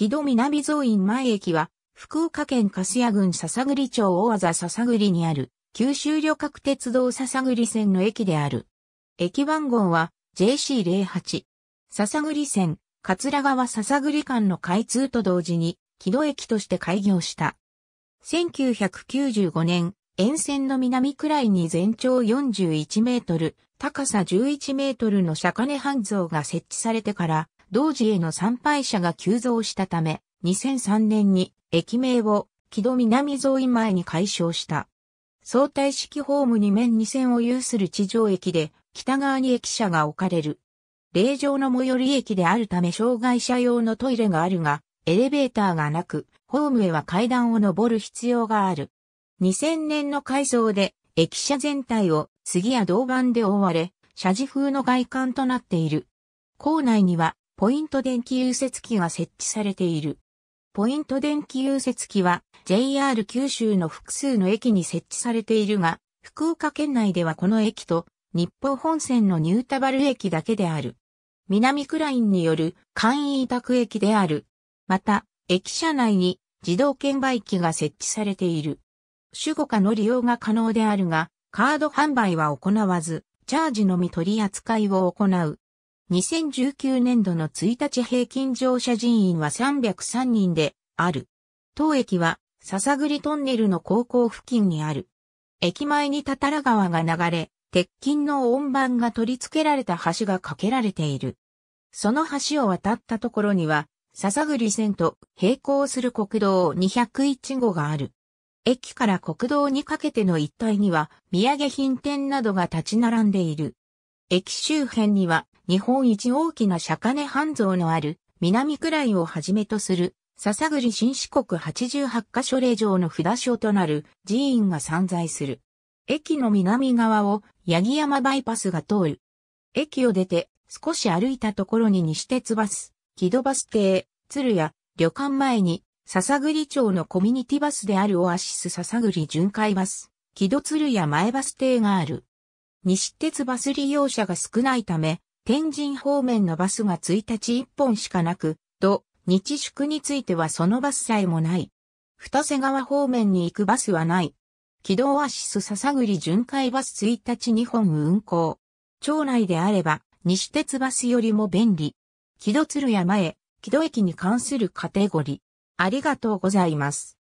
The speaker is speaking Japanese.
木戸南造院前駅は、福岡県粕屋郡篠栗町大字篠栗にある、九州旅客鉄道篠栗線の駅である。駅番号は JC08。篠栗線、桂川篠栗間の開通と同時に、木戸駅として開業した。1995年、沿線の南くらいに全長41メートル、高さ11メートルの釈迦涅槃像が設置されてから、同時への参拝者が急増したため、2003年に駅名を木戸南造院前に改称した。相対式ホーム2面2線を有する地上駅で、北側に駅舎が置かれる。霊場の最寄り駅であるため障害者用のトイレがあるが、エレベーターがなく、ホームへは階段を上る必要がある。2000年の改装で、駅舎全体を杉や銅板で覆われ、社寺風の外観となっている。構内には、ポイント電気融雪機が設置されている。ポイント電気融雪機は JR 九州の複数の駅に設置されているが、福岡県内ではこの駅と日豊本線の新田原駅だけである。南クラインによる簡易委託駅である。また、駅舎内に自動券売機が設置されている。SUGOCAの利用が可能であるが、カード販売は行わず、チャージのみ取り扱いを行う。2019年度の1日平均乗車人員は303人である。当駅は篠栗トンネルの高校付近にある。駅前に多々良川が流れ、鉄筋の音板が取り付けられた橋が架けられている。その橋を渡ったところには、篠栗線と並行する国道201号がある。駅から国道にかけての一帯には、土産品店などが立ち並んでいる。駅周辺には、日本一大きな釈迦涅槃像のある南蔵院をはじめとする篠栗新四国88カ所霊場の札所となる寺院が散在する。駅の南側を八木山バイパスが通る。駅を出て少し歩いたところに西鉄バス、木戸バス停、鶴屋、旅館前に篠栗町のコミュニティバスであるオアシス篠栗巡回バス、木戸鶴屋前バス停がある。西鉄バス利用者が少ないため、天神方面のバスが1日1本しかなく、土、日祝についてはそのバスさえもない。二瀬川方面に行くバスはない。木戸オアシス篠栗巡回バス1日2本運行。町内であれば、西鉄バスよりも便利。木戸鶴屋前、木戸駅に関するカテゴリー。ありがとうございます。